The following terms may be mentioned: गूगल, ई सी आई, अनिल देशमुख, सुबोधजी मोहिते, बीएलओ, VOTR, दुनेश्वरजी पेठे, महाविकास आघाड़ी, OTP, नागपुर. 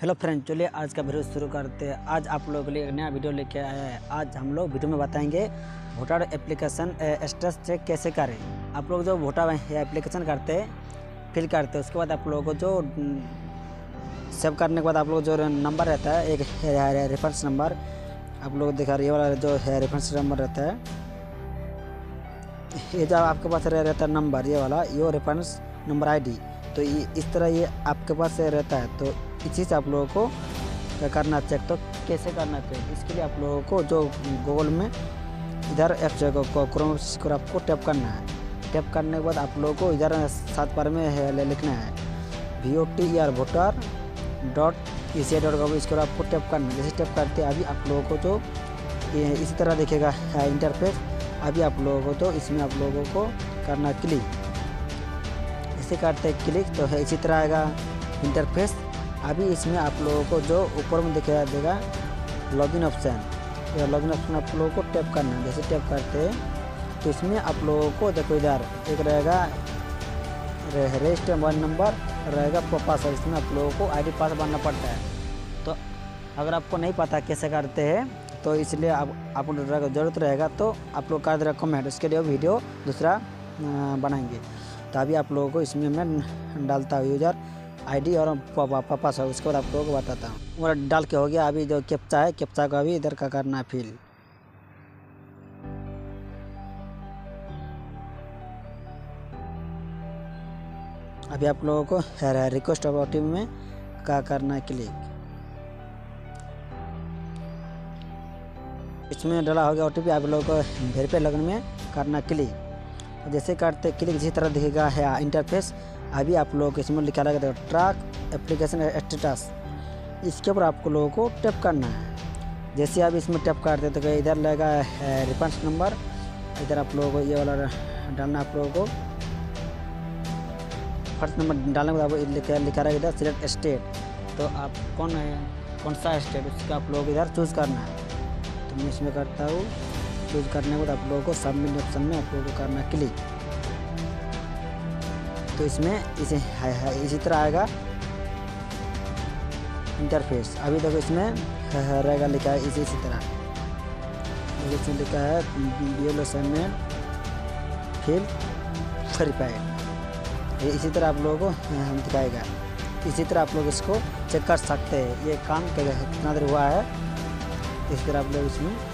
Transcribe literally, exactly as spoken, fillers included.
Hello friend, चलिए आज का वीडियो शुरू करते हैं। आज आप लोगों के लिए एक नया वीडियो लेके आया है। आज हम लोग वीडियो में बताएंगे वोटर एप्लीकेशन स्टेटस चेक कैसे करें। आप लोग जो वोटर एप्लीकेशन करते हैं, फिल करते हैं, उसके बाद आप लोगों को जो सेव करने के बाद आप लोग जो नंबर रहता है, एक रेफरेंस नंबर आप लोग दिखा रही है, वाला जो रेफरेंस नंबर रहता है, ये जो आपके पास रहता है नंबर, ये वाला ये रेफरेंस नंबर आई डी, तो इस तरह ये आपके पास रहता है। तो इसी से आप लोगों को करना चेक। तो कैसे करना चाहिए, इसके लिए आप लोगों को जो गूगल में इधर ऐप से क्रोम को आपको टैप करना है। टैप करने के बाद आप लोगों को इधर सात बार में लिखना है V O T R voter dot ई सी आई dot com, इसको आपको टैप करना है। जैसे टैप करते अभी आप लोगों को जो इसी तरह दिखेगा इंटरफेस, अभी आप लोगों को तो इसमें आप लोगों को करना क्लिक। इसे करते क्लिक तो है इसी तरह आएगा इंटरफेस। अभी इसमें आप लोगों को जो ऊपर में दिखाई देगा लॉगिन ऑप्शन, तो लॉगिन ऑप्शन आप लोगों को टैप करना है। जैसे टैप करते हैं तो इसमें आप लोगों को देखो इधर एक रहेगा रजिस्टर मोबाइल नंबर, रहेगा पासवर्ड, इसमें आप लोगों को आईडी पास भरना पड़ता है। तो अगर आपको नहीं पता कैसे करते हैं तो इसलिए आप आप जरूरत रहेगा तो आप लोग कर देगा कमेंट, उसके लिए वीडियो दूसरा बनाएंगे। तो अभी आप लोगों को इसमें मैं डालता हूँ यूजर आईडी और पापा साहब, उसके बाद आप लोगों को बताता हूँ। वो डाल के हो गया। अभी जो कैप्चा है, कैप्चा को अभी इधर का करना है फिल। अभी आप लोगों को रिक्वेस्ट ऑफ ओटीपी में का करना है क्लिक। इसमें डाला हो गया ओटीपी, आप लोगों को वेरीफाई लॉगिन में करना क्लिक। जैसे करते क्लिक इसी तरह दिखेगा है इंटरफेस। अभी आप लोगों को इसमें लिखा लगा ट्रैक एप्लीकेशन स्टेटस, इसके ऊपर आपको लोगों को टैप करना है। जैसे आप इसमें टैप करते तो इधर लगेगा रेफरेंस नंबर, इधर आप लोगों को ये वाला डालना। आप लोगों को फर्स्ट नंबर डालने के बाद लिखा लिखा रहेगा इधर सिलेक्ट स्टेट, तो आप कौन है कौन सा स्टेट उसका आप लोग इधर चूज़ करना है। तो मैं इसमें करता हूँ, चूज करने के बाद आप लोगों को सबमिट ऑप्शन में आप लोगों को करना क्लिक। तो इसमें इसे है, है, इसी तरह आएगा इंटरफेस। अभी देखो इसमें रहेगा लिखा है इसी इसी तरह इसमें लिखा है बीएलओ सबमिट फिल वेरीफाइड, इसी तरह आप लोगों को हम दिखाएगा। इसी तरह आप लोग इसको चेक कर सकते हैं ये काम कितना देर हुआ है। इस तरह आप लोग इसमें